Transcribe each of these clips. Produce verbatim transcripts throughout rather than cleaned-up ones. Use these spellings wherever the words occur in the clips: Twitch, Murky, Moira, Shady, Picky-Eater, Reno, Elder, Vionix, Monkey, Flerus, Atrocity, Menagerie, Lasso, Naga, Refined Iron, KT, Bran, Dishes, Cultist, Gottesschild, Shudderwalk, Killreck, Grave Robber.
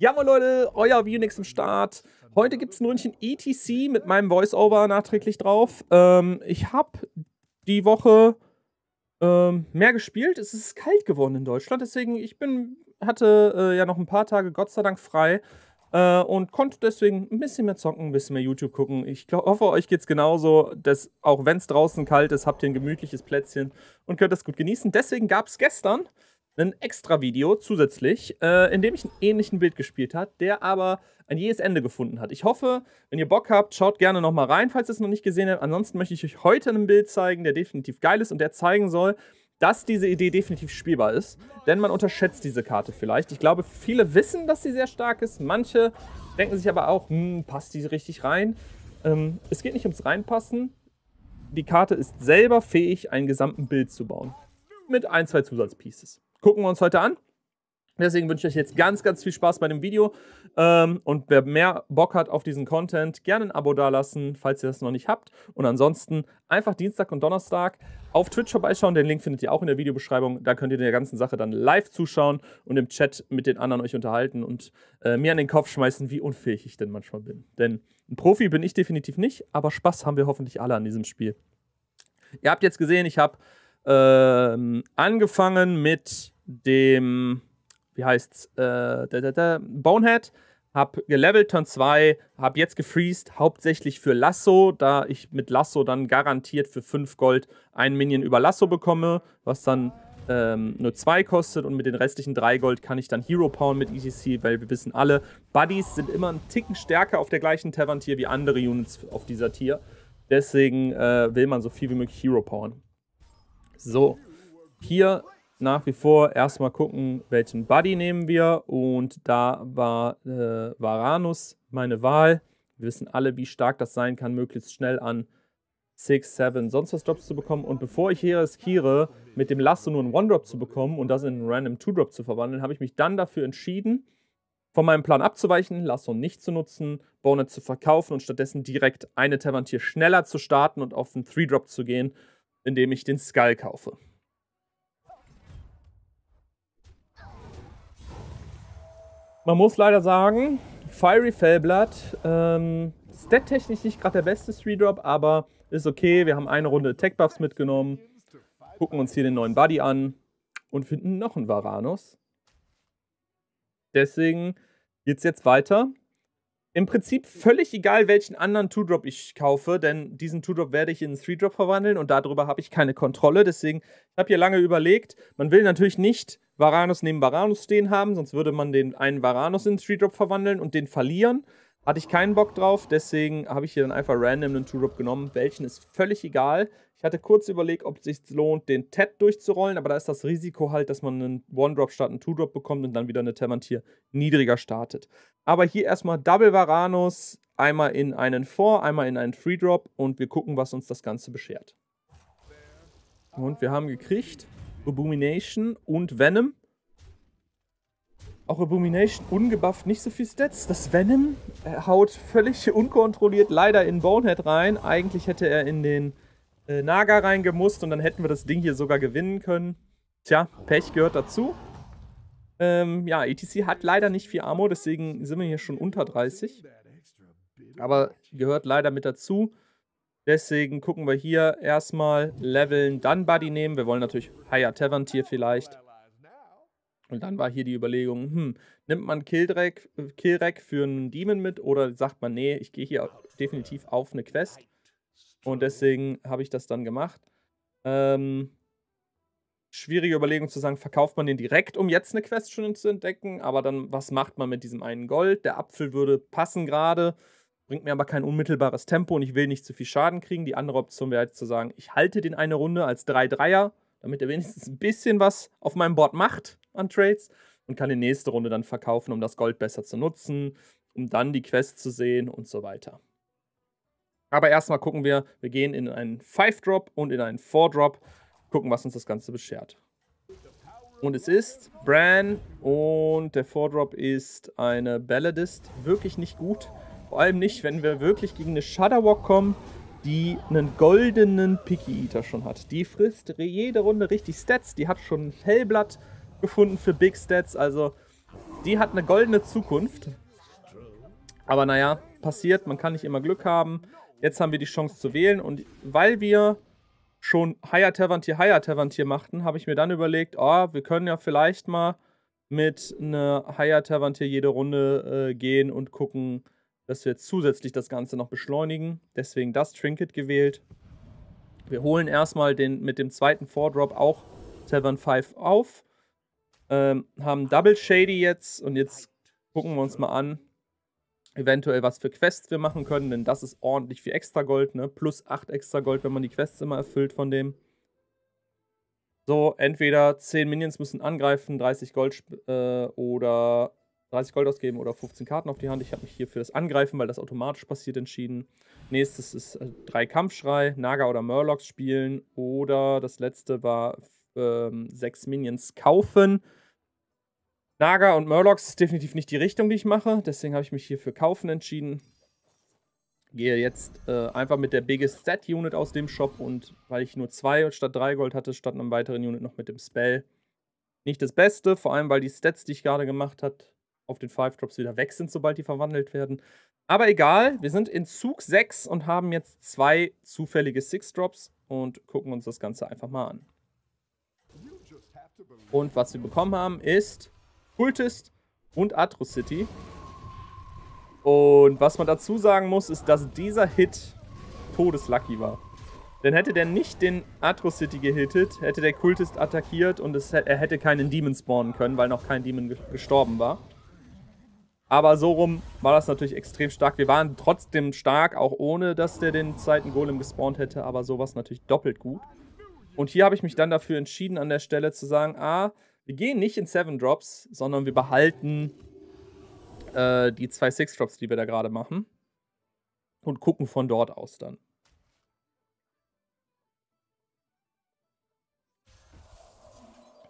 Jawohl, Leute, euer Vionix im Start. Heute gibt es ein Ründchen E T C mit meinem Voiceover nachträglich drauf. Ähm, ich habe die Woche ähm, mehr gespielt. Es ist kalt geworden in Deutschland, deswegen ich bin, hatte äh, ja noch ein paar Tage Gott sei Dank frei äh, und konnte deswegen ein bisschen mehr zocken, ein bisschen mehr YouTube gucken. Ich glaub, hoffe, euch geht es genauso, dass auch wenn es draußen kalt ist, habt ihr ein gemütliches Plätzchen und könnt das gut genießen. Deswegen gab es gestern ein extra Video zusätzlich, äh, in dem ich einen ähnlichen Bild gespielt habe, der aber ein jähes Ende gefunden hat. Ich hoffe, wenn ihr Bock habt, schaut gerne nochmal rein, falls ihr es noch nicht gesehen habt. Ansonsten möchte ich euch heute einen Bild zeigen, der definitiv geil ist und der zeigen soll, dass diese Idee definitiv spielbar ist. Denn man unterschätzt diese Karte vielleicht. Ich glaube, viele wissen, dass sie sehr stark ist. Manche denken sich aber auch, hm, passt die richtig rein? Ähm, es geht nicht ums Reinpassen. Die Karte ist selber fähig, einen gesamten Bild zu bauen. Mit ein, zwei Zusatzpieces. Gucken wir uns heute an. Deswegen wünsche ich euch jetzt ganz, ganz viel Spaß bei dem Video. Ähm, und wer mehr Bock hat auf diesen Content, gerne ein Abo dalassen, falls ihr das noch nicht habt. Und ansonsten einfach Dienstag und Donnerstag auf Twitch vorbeischauen. Den Link findet ihr auch in der Videobeschreibung. Da könnt ihr der ganzen Sache dann live zuschauen und im Chat mit den anderen euch unterhalten und äh, mir an den Kopf schmeißen, wie unfähig ich denn manchmal bin. Denn ein Profi bin ich definitiv nicht, aber Spaß haben wir hoffentlich alle an diesem Spiel. Ihr habt jetzt gesehen, ich habe ähm, angefangen mit dem... Wie heißt's? Äh, da, da, da, Bonehead. Hab gelevelt Turn zwei, hab jetzt gefreezed, hauptsächlich für Lasso, da ich mit Lasso dann garantiert für fünf Gold einen Minion über Lasso bekomme, was dann ähm, nur zwei kostet und mit den restlichen drei Gold kann ich dann Hero Power mit E T C, weil wir wissen alle, Buddies sind immer einen Ticken stärker auf der gleichen Tavern-Tier wie andere Units auf dieser Tier. Deswegen äh, will man so viel wie möglich Hero Powern. So, hier... Nach wie vor erstmal gucken, welchen Buddy nehmen wir. Und da war äh, Varanus meine Wahl. Wir wissen alle, wie stark das sein kann, möglichst schnell an sechs, sieben, sonst was Drops zu bekommen. Und bevor ich hier riskiere, mit dem Lasso nur einen One-Drop zu bekommen und das in einen Random Two Drop zu verwandeln, habe ich mich dann dafür entschieden, von meinem Plan abzuweichen, Lasso nicht zu nutzen, Bonehead zu verkaufen und stattdessen direkt eine Tavern-Tier schneller zu starten und auf einen Three Drop zu gehen, indem ich den Skull kaufe. Man muss leider sagen, Fiery Fellblatt, ähm, stat-technisch nicht gerade der beste Three Drop, aber ist okay. Wir haben eine Runde Tech-Buffs mitgenommen, gucken uns hier den neuen Buddy an und finden noch einen Varanus. Deswegen geht's jetzt weiter. Im Prinzip völlig egal, welchen anderen Two Drop ich kaufe, denn diesen Two Drop werde ich in einen Three Drop verwandeln und darüber habe ich keine Kontrolle. Deswegen, ich habe hier lange überlegt, man will natürlich nicht Varanus neben Varanus stehen haben, sonst würde man den einen Varanus in einen Three Drop verwandeln und den verlieren. Hatte ich keinen Bock drauf, deswegen habe ich hier dann einfach random einen Two Drop genommen. Welchen ist völlig egal. Ich hatte kurz überlegt, ob es sich lohnt, den Ted durchzurollen, aber da ist das Risiko halt, dass man einen One Drop statt einen Two Drop bekommt und dann wieder eine Tavern-Tier niedriger startet. Aber hier erstmal Double Varanus, einmal in einen Four, einmal in einen Three Drop und wir gucken, was uns das Ganze beschert. Und wir haben gekriegt Abomination und Venom. Auch Abomination ungebufft, nicht so viel Stats. Das Venom haut völlig unkontrolliert leider in Bonehead rein. Eigentlich hätte er in den äh, Naga reingemusst und dann hätten wir das Ding hier sogar gewinnen können. Tja, Pech gehört dazu. Ähm, ja, E T C hat leider nicht viel Armor, deswegen sind wir hier schon unter dreißig. Aber gehört leider mit dazu. Deswegen gucken wir hier erstmal leveln, dann Buddy nehmen. Wir wollen natürlich Higher Tavern Tier vielleicht. Und dann war hier die Überlegung, hm, nimmt man Killreck, Killreck für einen Demon mit oder sagt man, nee, ich gehe hier definitiv auf eine Quest. Und deswegen habe ich das dann gemacht. Ähm, schwierige Überlegung zu sagen, verkauft man den direkt, um jetzt eine Quest schon zu entdecken, aber dann, was macht man mit diesem einen Gold? Der Apfel würde passen gerade, bringt mir aber kein unmittelbares Tempo und ich will nicht zu viel Schaden kriegen. Die andere Option wäre jetzt zu sagen, ich halte den eine Runde als drei Dreier, damit er wenigstens ein bisschen was auf meinem Board macht an Trades und kann die nächste Runde dann verkaufen, um das Gold besser zu nutzen, um dann die Quest zu sehen und so weiter. Aber erstmal gucken wir, wir gehen in einen Five Drop und in einen Four Drop, gucken, was uns das Ganze beschert. Und es ist Bran und der Four Drop ist eine Balladist, wirklich nicht gut, vor allem nicht, wenn wir wirklich gegen eine Shudderwalk kommen, die einen goldenen Picky-Eater schon hat. Die frisst jede Runde richtig Stats, die hat schon ein Fellblatt gefunden für Big Stats, also Die hat eine goldene Zukunft. Aber naja, passiert. Man kann nicht immer Glück haben. Jetzt haben wir die Chance zu wählen. Und weil wir schon Higher Tavantier, Higher Tavantier machten, habe ich mir dann überlegt, oh, wir können ja vielleicht mal mit einer Higher Tavantier jede Runde äh, gehen und gucken, dass wir zusätzlich das Ganze noch beschleunigen. Deswegen das Trinket gewählt. Wir holen erstmal den, mit dem zweiten Four-Drop auch Tavern fünf auf. Ähm, haben Double Shady jetzt und jetzt gucken wir uns mal an, eventuell was für Quests wir machen können, denn das ist ordentlich viel extra Gold, ne? Plus acht extra Gold, wenn man die Quests immer erfüllt von dem. So, entweder zehn Minions müssen angreifen, dreißig Gold äh, oder dreißig Gold ausgeben oder fünfzehn Karten auf die Hand. Ich habe mich hier für das Angreifen, weil das automatisch passiert, entschieden. Nächstes ist äh, drei Kampfschrei, Naga oder Murlocs spielen. Oder das letzte war ähm, sechs Minions kaufen. Naga und Murlocs ist definitiv nicht die Richtung, die ich mache. Deswegen habe ich mich hier für kaufen entschieden. Gehe jetzt äh, einfach mit der Biggest Stat Unit aus dem Shop. Und weil ich nur zwei statt drei Gold hatte, statt einem weiteren Unit noch mit dem Spell. Nicht das Beste, vor allem weil die Stats, die ich gerade gemacht habe, auf den Five-Drops wieder weg sind, sobald die verwandelt werden. Aber egal, wir sind in Zug sechs und haben jetzt zwei zufällige Six-Drops und gucken uns das Ganze einfach mal an. Und was wir bekommen haben ist Cultist und Atrocity. Und was man dazu sagen muss, ist, dass dieser Hit todeslucky war. Denn hätte der nicht den Atrocity gehittet, hätte der Cultist attackiert und es, er hätte keinen Demon spawnen können, weil noch kein Demon gestorben war. Aber so rum war das natürlich extrem stark. Wir waren trotzdem stark, auch ohne, dass der den zweiten Golem gespawnt hätte. Aber sowas natürlich doppelt gut. Und hier habe ich mich dann dafür entschieden, an der Stelle zu sagen, ah, wir gehen nicht in Seven Drops, sondern wir behalten äh, die zwei Six Drops, die wir da gerade machen. Und gucken von dort aus dann.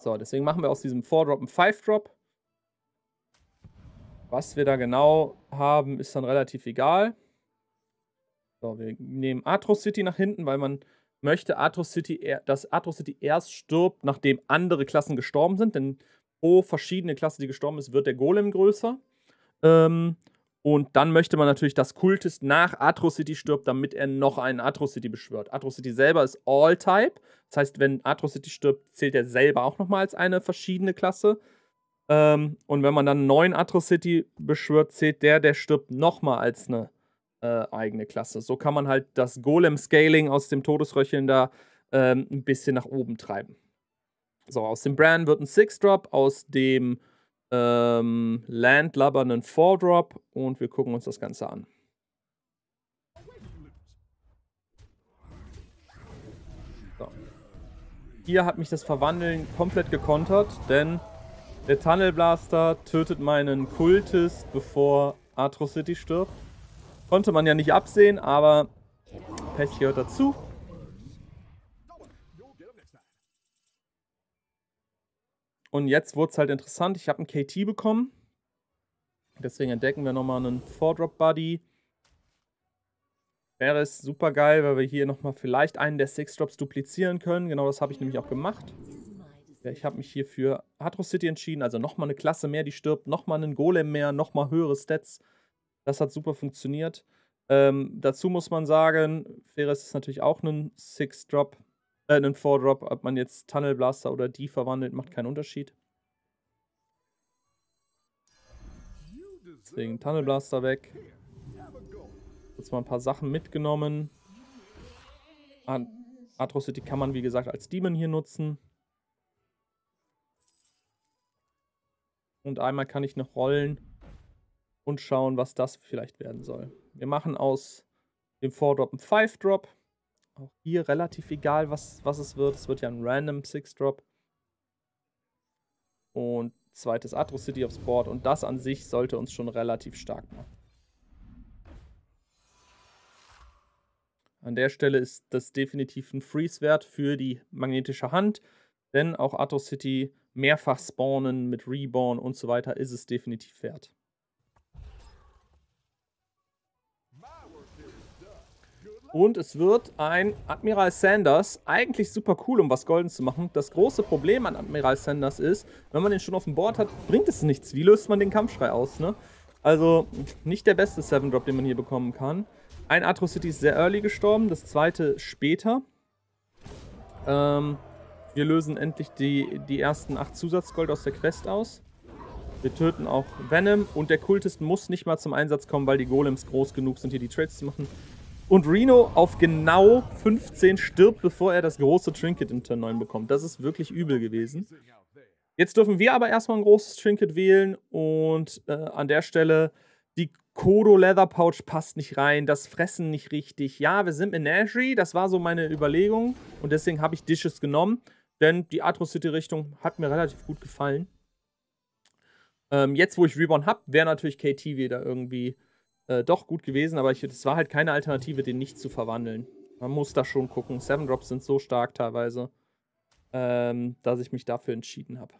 So, deswegen machen wir aus diesem Four Drop einen Five Drop. Was wir da genau haben, ist dann relativ egal. So, wir nehmen Atrocity nach hinten, weil man möchte, Atrocity, dass Atrocity erst stirbt, nachdem andere Klassen gestorben sind. Denn pro verschiedene Klasse, die gestorben ist, wird der Golem größer. Ähm, und dann möchte man natürlich, dass Cultist nach Atrocity stirbt, damit er noch einen Atrocity beschwört. Atrocity selber ist All-Type. Das heißt, wenn Atrocity stirbt, zählt er selber auch nochmal als eine verschiedene Klasse. Und wenn man dann einen neuen Atrocity beschwört, zählt der, der stirbt, nochmal als eine äh, eigene Klasse. So kann man halt das Golem-Scaling aus dem Todesröcheln da ähm, ein bisschen nach oben treiben. So, aus dem Bran wird ein Six Drop, aus dem ähm, Landlubber ein Four Drop und wir gucken uns das Ganze an. So. Hier hat mich das Verwandeln komplett gekontert, denn der Tunnel Blaster tötet meinen Kultist, bevor Atrocity stirbt. Konnte man ja nicht absehen, aber Pech gehört dazu. Und jetzt wurde es halt interessant. Ich habe einen K T bekommen. Deswegen entdecken wir nochmal einen Four Drop Buddy. Wäre es super geil, weil wir hier nochmal vielleicht einen der Six Drops duplizieren können. Genau das habe ich nämlich auch gemacht. Ich habe mich hier für Atrocity entschieden, also nochmal eine Klasse mehr, die stirbt, nochmal einen Golem mehr, nochmal höhere Stats. Das hat super funktioniert. Ähm, dazu muss man sagen, Flerus ist natürlich auch ein Six Drop, äh, ein Four Drop, ob man jetzt Tunnel Blaster oder die verwandelt, macht keinen Unterschied. Deswegen Tunnel Blaster weg. Jetzt mal ein paar Sachen mitgenommen. Atrocity kann man, wie gesagt, als Demon hier nutzen. Und einmal kann ich noch rollen und schauen, was das vielleicht werden soll. Wir machen aus dem Four Drop einen Five Drop. Auch hier relativ egal, was, was es wird. Es wird ja ein random Six Drop. Und zweites Atrocity aufs Board. Und das an sich sollte uns schon relativ stark machen. An der Stelle ist das definitiv ein Freeze-Wert für die magnetische Hand. Denn auch Atrocity mehrfach spawnen mit Reborn und so weiter ist es definitiv wert. Und es wird ein Admiral Sanders, eigentlich super cool, um was Golden zu machen. Das große Problem an Admiral Sanders ist, wenn man den schon auf dem Board hat, bringt es nichts. Wie löst man den Kampfschrei aus, ne? Also nicht der beste seven Drop, den man hier bekommen kann. Ein Atrocity ist sehr early gestorben, das zweite später. Ähm, wir lösen endlich die, die ersten acht Zusatzgold aus der Quest aus. Wir töten auch Venom und der Kultist muss nicht mal zum Einsatz kommen, weil die Golems groß genug sind, hier die Trades zu machen. Und Reno auf genau fünfzehn stirbt, bevor er das große Trinket im Turn neun bekommt. Das ist wirklich übel gewesen. Jetzt dürfen wir aber erstmal ein großes Trinket wählen und äh, an der Stelle, die Kodo Leather Pouch passt nicht rein, das Fressen nicht richtig. Ja, wir sind Menagerie, das war so meine Überlegung und deswegen habe ich Dishes genommen, denn die Atrocity-Richtung hat mir relativ gut gefallen. Ähm, jetzt, wo ich Reborn habe, wäre natürlich K T wieder irgendwie äh, doch gut gewesen, aber es war halt keine Alternative, den nicht zu verwandeln. Man muss da schon gucken, seven Drops sind so stark teilweise, ähm, dass ich mich dafür entschieden habe.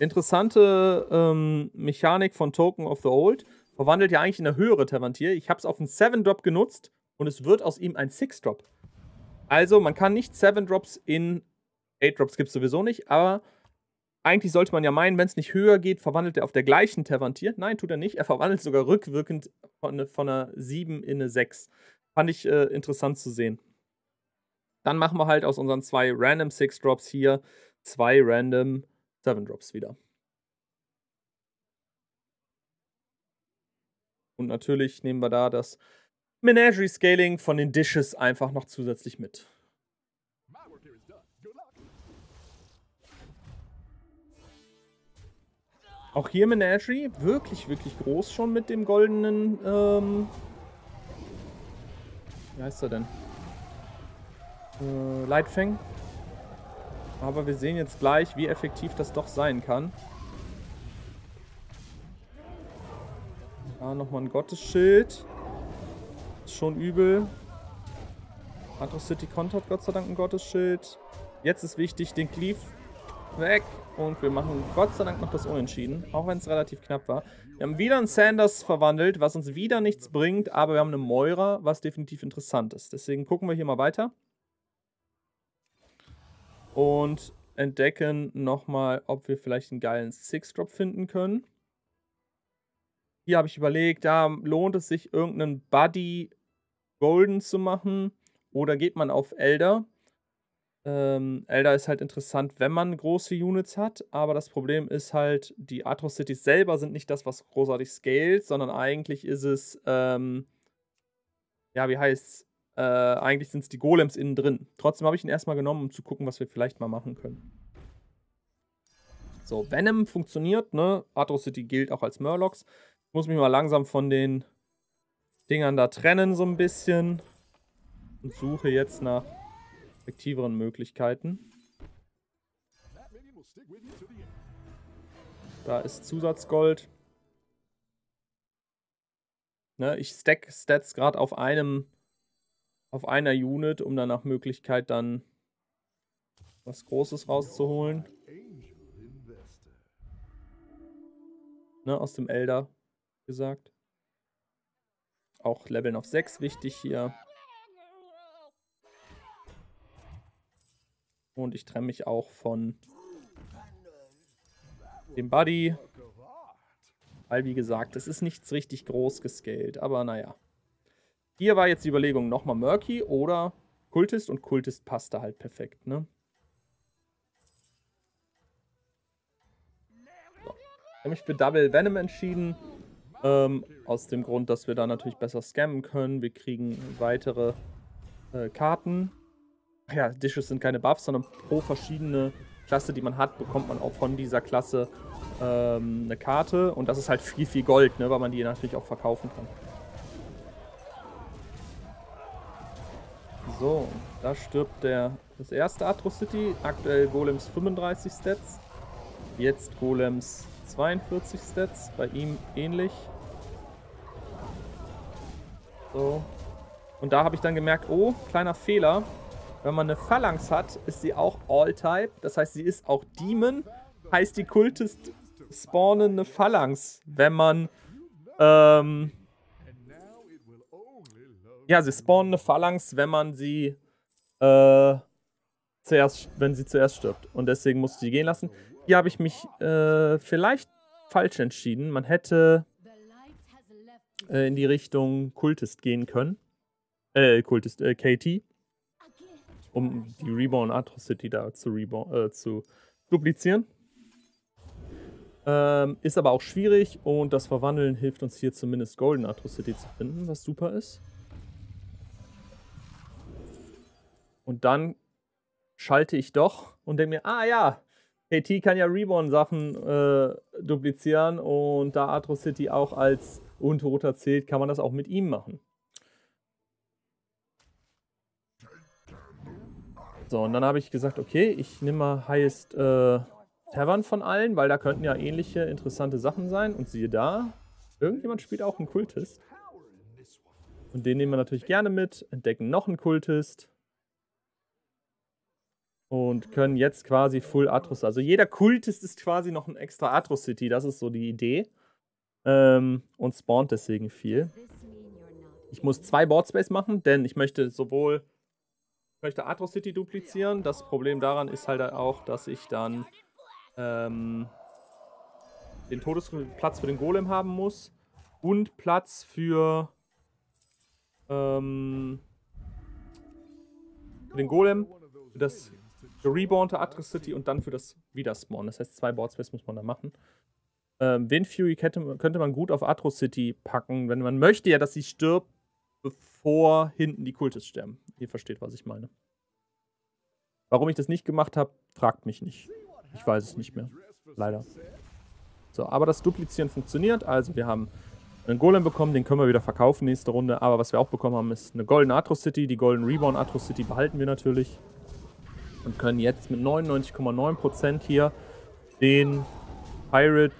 Interessante ähm, Mechanik von Token of the Old. Verwandelt ja eigentlich in eine höhere Tavantier. Ich habe es auf einen seven Drop genutzt und es wird aus ihm ein six Drop. Also man kann nicht seven Drops in eight Drops, gibt es sowieso nicht, aber eigentlich sollte man ja meinen, wenn es nicht höher geht, verwandelt er auf der gleichen Tavantier. Nein, tut er nicht. Er verwandelt sogar rückwirkend von, von einer sieben in eine sechs. Fand ich äh, interessant zu sehen. Dann machen wir halt aus unseren zwei random six Drops hier zwei random seven Drops wieder. Und natürlich nehmen wir da das Menagerie Scaling von den Dishes einfach noch zusätzlich mit. Auch hier Menagerie, wirklich, wirklich groß schon mit dem goldenen, ähm wie heißt er denn? Äh, Lightfang. Aber wir sehen jetzt gleich, wie effektiv das doch sein kann. Da nochmal ein Gottesschild. Ist schon übel. Atrocity kontert Gott sei Dank ein Gottesschild. Jetzt ist wichtig, den Cleave weg. Und wir machen Gott sei Dank noch das Unentschieden. Auch wenn es relativ knapp war. Wir haben wieder einen Sanders verwandelt, was uns wieder nichts bringt. Aber wir haben eine Moira, was definitiv interessant ist. Deswegen gucken wir hier mal weiter. Und entdecken nochmal, ob wir vielleicht einen geilen six Drop finden können. Hier habe ich überlegt, da lohnt es sich, irgendeinen Buddy Golden zu machen. Oder geht man auf Elder? Ähm, Elder ist halt interessant, wenn man große Units hat. Aber das Problem ist halt, die Atrocities selber sind nicht das, was großartig scaled, sondern eigentlich ist es, ähm, ja, wie heißt's? Äh, eigentlich sind es die Golems innen drin. Trotzdem habe ich ihn erstmal genommen, um zu gucken, was wir vielleicht mal machen können. So, Venom funktioniert, ne? Atrocity gilt auch als Murlocs. Ich muss mich mal langsam von den Dingern da trennen, so ein bisschen. Und suche jetzt nach effektiveren Möglichkeiten. Da ist Zusatzgold. Ne, ich stack Stats gerade auf einem. auf einer Unit, um dann nach Möglichkeit dann was Großes rauszuholen. Ne, aus dem Elder gesagt. Auch Leveln auf sechs wichtig hier. Und ich trenne mich auch von dem Buddy. Weil, wie gesagt, es ist nichts richtig groß gescaled, aber naja. Hier war jetzt die Überlegung, nochmal Murky oder Kultist, und Kultist passte halt perfekt, ne? So. Ich habe mich für Double Venom entschieden, ähm, aus dem Grund, dass wir da natürlich besser scammen können. Wir kriegen weitere äh, Karten. Ja, Dishes sind keine Buffs, sondern pro verschiedene Klasse, die man hat, bekommt man auch von dieser Klasse ähm, eine Karte. Und das ist halt viel, viel Gold, ne? Weil man die natürlich auch verkaufen kann. So, da stirbt der, das erste Atrocity. Aktuell Golems fünfunddreißig Stats. Jetzt Golems zweiundvierzig Stats. Bei ihm ähnlich. So. Und da habe ich dann gemerkt, oh, kleiner Fehler. Wenn man eine Phalanx hat, ist sie auch All-Type. Das heißt, sie ist auch Demon. Heißt, die Kultist spawnen eine Phalanx, wenn man, ähm, ja, sie spawnen eine Phalanx, wenn man sie, äh, zuerst, wenn sie zuerst stirbt. Und deswegen musste ich die gehen lassen. Hier habe ich mich, äh, vielleicht falsch entschieden. Man hätte äh, in die Richtung Cultist gehen können. Äh, Cultist, äh, K T. Um die Reborn Atrocity da zu, Reborn, äh, zu duplizieren. Ähm, ist aber auch schwierig und das Verwandeln hilft uns hier zumindest Golden Atrocity zu finden, was super ist. Und dann schalte ich doch und denke mir, ah ja, K T kann ja Reborn-Sachen äh, duplizieren und da Atrocity auch als Untoter zählt, kann man das auch mit ihm machen. So, und dann habe ich gesagt, okay, ich nehme mal Highest äh, Tavern von allen, weil da könnten ja ähnliche interessante Sachen sein. Und siehe da, irgendjemand spielt auch einen Kultist. Und den nehmen wir natürlich gerne mit, entdecken noch einen Kultist. Und können jetzt quasi Full Atrocity. Also jeder Kultist ist quasi noch ein extra Atrocity, das ist so die Idee. Ähm, und spawnt deswegen viel. Ich muss zwei Boardspace machen, denn ich möchte sowohl Ich möchte Atrocity duplizieren. Das Problem daran ist halt auch, dass ich dann ähm, den Todesplatz für den Golem haben muss und Platz für, ähm, für den Golem, für das gerebornte Atrocity und dann für das Wiederspawn. Das heißt, zwei Boardspace muss man da machen. Ähm, Wind Fury könnte man gut auf Atrocity packen, wenn man möchte ja, dass sie stirbt, bevor hinten die Kultisten sterben. Ihr versteht, was ich meine. Warum ich das nicht gemacht habe, fragt mich nicht. Ich weiß es nicht mehr. Leider. So, aber das Duplizieren funktioniert. Also wir haben einen Golem bekommen, den können wir wieder verkaufen nächste Runde. Aber was wir auch bekommen haben, ist eine Golden Atrocity. Die Golden Reborn Atrocity behalten wir natürlich. Und können jetzt mit neunundneunzig Komma neun Prozent hier den Pirate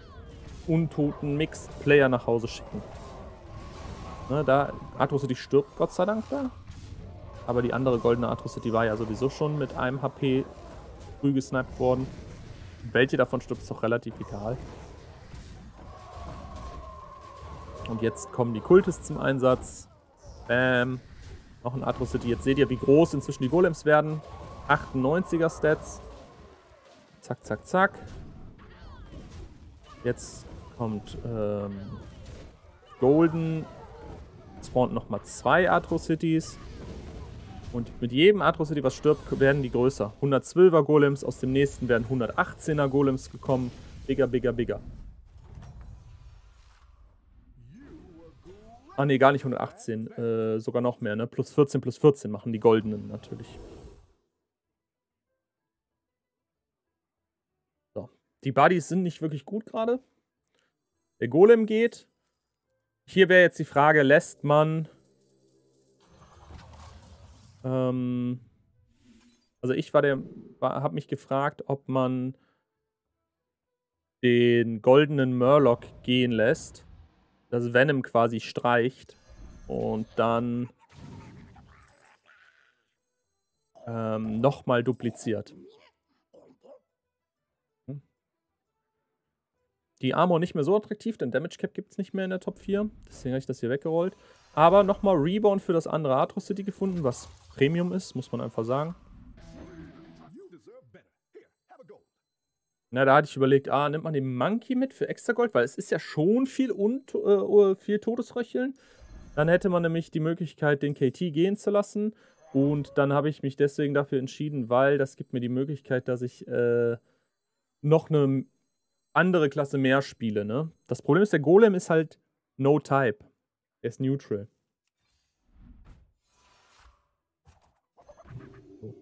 Untoten Mixed Player nach Hause schicken. Ne, da, Atrocity stirbt Gott sei Dank da. Aber die andere goldene Atrocity war ja sowieso schon mit einem H P früh gesniped worden. Welche davon stirbt, ist doch relativ egal. Und jetzt kommen die Kultisten zum Einsatz. Bam. Noch ein Atrocity. Jetzt seht ihr, wie groß inzwischen die Golems werden. achtundneunziger Stats. Zack, zack, zack. Jetzt kommt ähm, Golden. Spawnt nochmal zwei Atrocities. Und mit jedem Atrocity, was stirbt, werden die größer. hundertzwölfer Golems, aus dem nächsten werden hundertachtzehner Golems gekommen. Bigger, bigger, bigger. Ah ne, gar nicht hundertachtzehn, äh, sogar noch mehr, ne? Plus vierzehn, plus vierzehn machen die goldenen natürlich. So. Die Buddies sind nicht wirklich gut gerade. Der Golem geht. Hier wäre jetzt die Frage, lässt man... Ähm, also ich war der... habe mich gefragt, ob man den goldenen Murloc gehen lässt. Das Venom quasi streicht. Und dann ähm, nochmal dupliziert. Die Armor nicht mehr so attraktiv, denn Damage Cap gibt es nicht mehr in der Top vier. Deswegen habe ich das hier weggerollt. Aber nochmal Reborn für das andere Atrocity gefunden, was Premium ist, muss man einfach sagen. Na, da hatte ich überlegt, ah, nimmt man den Monkey mit für extra Gold, weil es ist ja schon viel, äh, viel Todesröcheln. Dann hätte man nämlich die Möglichkeit, den K T gehen zu lassen. Und dann habe ich mich deswegen dafür entschieden, weil das gibt mir die Möglichkeit, dass ich äh, noch eine andere Klasse mehr spiele, ne? Das Problem ist, der Golem ist halt no type. Er ist neutral. So.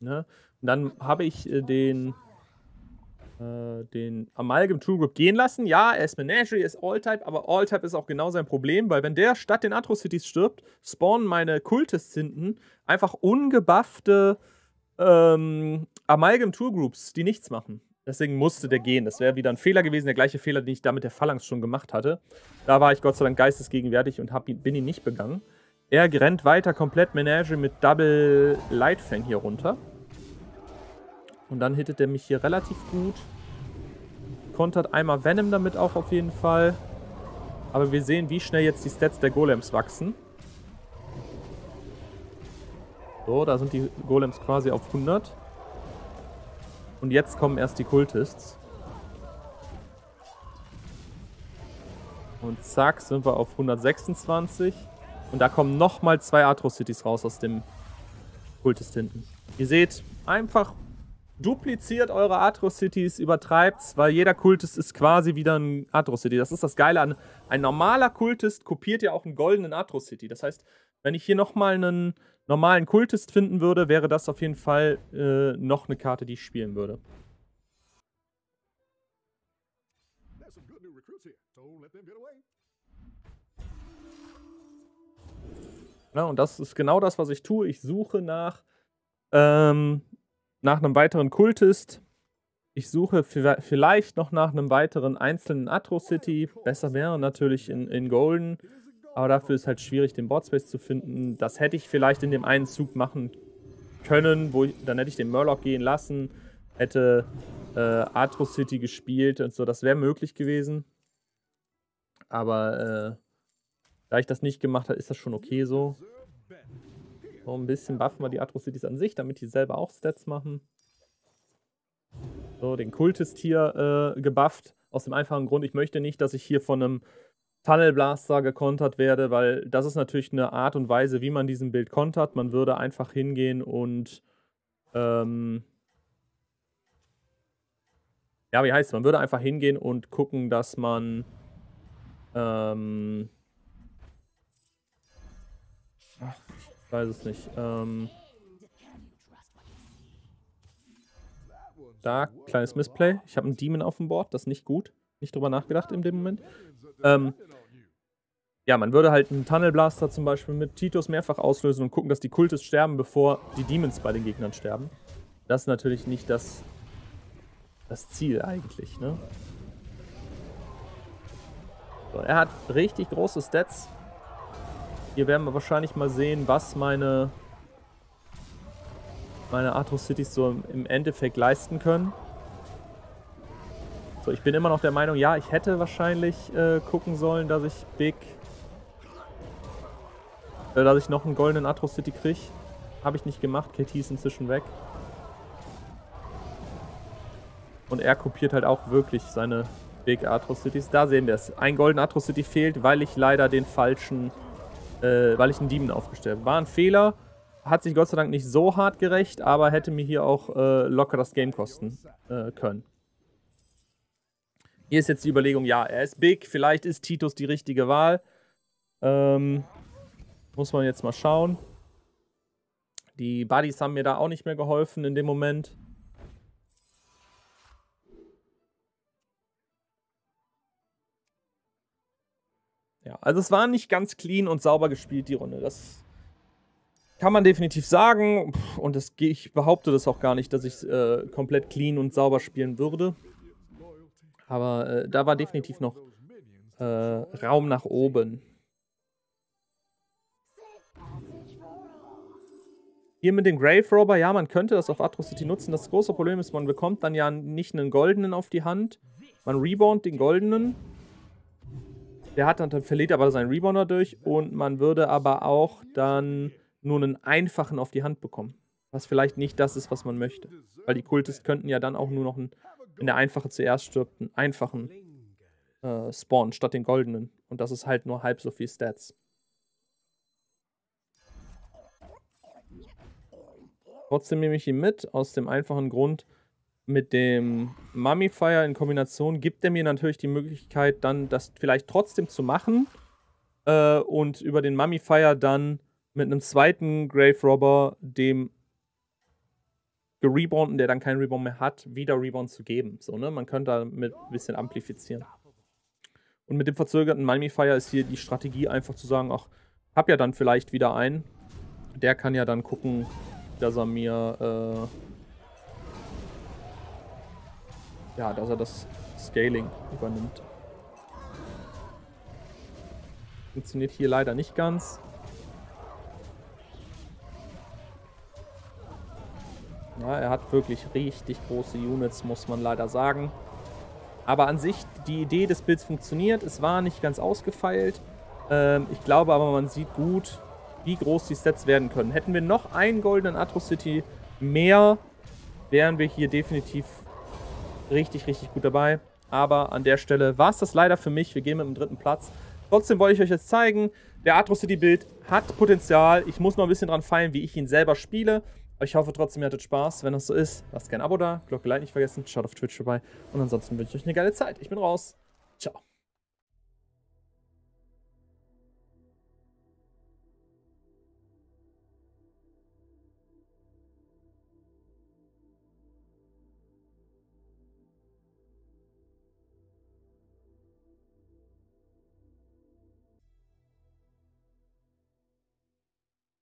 Ne? Und dann habe ich äh, den äh, den Amalgam True Group gehen lassen. Ja, er ist Menagerie, er ist All-Type, aber All-Type ist auch genau sein Problem, weil wenn der statt den Atrocities stirbt, spawnen meine Kultists hinten einfach ungebuffte ähm, Amalgam True Groups, die nichts machen. Deswegen musste der gehen. Das wäre wieder ein Fehler gewesen, der gleiche Fehler, den ich da mit der Phalanx schon gemacht hatte. Da war ich Gott sei Dank geistesgegenwärtig und hab ihn, bin ihn nicht begangen. Er rennt weiter komplett Menagerie mit Double Lightfang hier runter. Und dann hittet er mich hier relativ gut. kontert einmal Venom damit auch auf jeden Fall. Aber wir sehen, wie schnell jetzt die Stats der Golems wachsen. So, da sind die Golems quasi auf hundert. Und jetzt kommen erst die Cultists. Und zack, sind wir auf hundertsechsundzwanzig. Und da kommen nochmal zwei Atrocities raus aus dem Kultist hinten. Ihr seht, einfach dupliziert eure Atrocities, übertreibt's, weil jeder Kultist ist quasi wieder ein Atrocity. Das ist das Geile an. Ein normaler Kultist kopiert ja auch einen goldenen Atrocity. Das heißt, wenn ich hier nochmal einen normalen Kultist finden würde, wäre das auf jeden Fall äh, noch eine Karte, die ich spielen würde. Ja, und das ist genau das, was ich tue. Ich suche nach, ähm, nach einem weiteren Kultist. Ich suche vielleicht noch nach einem weiteren einzelnen Atrocity. Besser wäre natürlich in, in Golden. Aber dafür ist halt schwierig, den Boardspace zu finden. Das hätte ich vielleicht in dem einen Zug machen können, wo ich, dann hätte ich den Murloc gehen lassen, hätte äh, Atrocity gespielt und so. Das wäre möglich gewesen. Aber äh, da ich das nicht gemacht habe, ist das schon okay so. So ein bisschen buffen wir die Atrocities an sich, damit die selber auch Stats machen. So, den Kultist hier äh, gebufft. Aus dem einfachen Grund, ich möchte nicht, dass ich hier von einem Tunnel Blaster gekontert werde, weil das ist natürlich eine Art und Weise, wie man diesen Bild kontert. Man würde einfach hingehen und ähm, ja, wie heißt es? Man würde einfach hingehen und gucken, dass man ähm, ach, ich weiß es nicht. Ähm, da, kleines Missplay. Ich habe einen Demon auf dem Board, das ist nicht gut. Nicht drüber nachgedacht in dem Moment. Ähm, ja, man würde halt einen Tunnel Blaster zum Beispiel mit Titus mehrfach auslösen und gucken, dass die Kultist sterben, bevor die Demons bei den Gegnern sterben. Das ist natürlich nicht das, das Ziel eigentlich, ne? So, er hat richtig große Stats. Hier werden wir wahrscheinlich mal sehen, was meine, meine Atrocities so im Endeffekt leisten können. So, ich bin immer noch der Meinung, ja, ich hätte wahrscheinlich äh, gucken sollen, dass ich Big, äh, dass ich noch einen goldenen Atrocity kriege. Habe ich nicht gemacht, K T ist inzwischen weg. Und er kopiert halt auch wirklich seine Big Atrocities. Da sehen wir es. Ein goldener Atrocity fehlt, weil ich leider den falschen, äh, weil ich einen Demon aufgestellt habe. War ein Fehler, hat sich Gott sei Dank nicht so hart gerecht, aber hätte mir hier auch äh, locker das Game kosten äh, können. Hier ist jetzt die Überlegung, ja, er ist big, vielleicht ist Titus die richtige Wahl. Ähm, muss man jetzt mal schauen. Die Buddies haben mir da auch nicht mehr geholfen in dem Moment. Ja, also es war nicht ganz clean und sauber gespielt, die Runde. Das kann man definitiv sagen. Und das, ich behaupte das auch gar nicht, dass ich es äh, komplett clean und sauber spielen würde. Aber äh, da war definitiv noch äh, Raum nach oben. Hier mit dem Grave Robber, ja, man könnte das auf Atrocity nutzen. Das große Problem ist, man bekommt dann ja nicht einen goldenen auf die Hand. Man rebound den goldenen. Der hat dann, dann verliert aber seinen Rebound dadurch. Und man würde aber auch dann nur einen einfachen auf die Hand bekommen. Was vielleicht nicht das ist, was man möchte. Weil die Kultisten könnten ja dann auch nur noch einen... In der Einfache zuerst stirbt einen einfachen äh, Spawn statt den goldenen. Und das ist halt nur halb so viel Stats. Trotzdem nehme ich ihn mit, aus dem einfachen Grund, mit dem Mummifier in Kombination gibt er mir natürlich die Möglichkeit, dann das vielleicht trotzdem zu machen. Äh, und über den Mummifier dann mit einem zweiten Grave Robber dem Rebounden, der dann keinen Rebound mehr hat, wieder Rebound zu geben. So, ne? Man könnte damit ein bisschen amplifizieren. Und mit dem verzögerten Mummifier ist hier die Strategie einfach zu sagen, ach, hab ja dann vielleicht wieder einen. Der kann ja dann gucken, dass er mir äh, ja, dass er das Scaling übernimmt. Funktioniert hier leider nicht ganz. Ja, er hat wirklich richtig große Units, muss man leider sagen. Aber an sich, die Idee des Builds funktioniert. Es war nicht ganz ausgefeilt. Ähm, ich glaube aber, man sieht gut, wie groß die Sets werden können. Hätten wir noch einen goldenen Atrocity mehr, wären wir hier definitiv richtig, richtig gut dabei. Aber an der Stelle war es das leider für mich. Wir gehen mit dem dritten Platz. Trotzdem wollte ich euch jetzt zeigen, der Atrocity-Build hat Potenzial. Ich muss noch ein bisschen dran feilen, wie ich ihn selber spiele. Ich hoffe trotzdem, ihr hattet Spaß. Wenn das so ist, lasst gerne ein Abo da, Glocke like nicht vergessen, schaut auf Twitch vorbei. Und ansonsten wünsche ich euch eine geile Zeit. Ich bin raus. Ciao.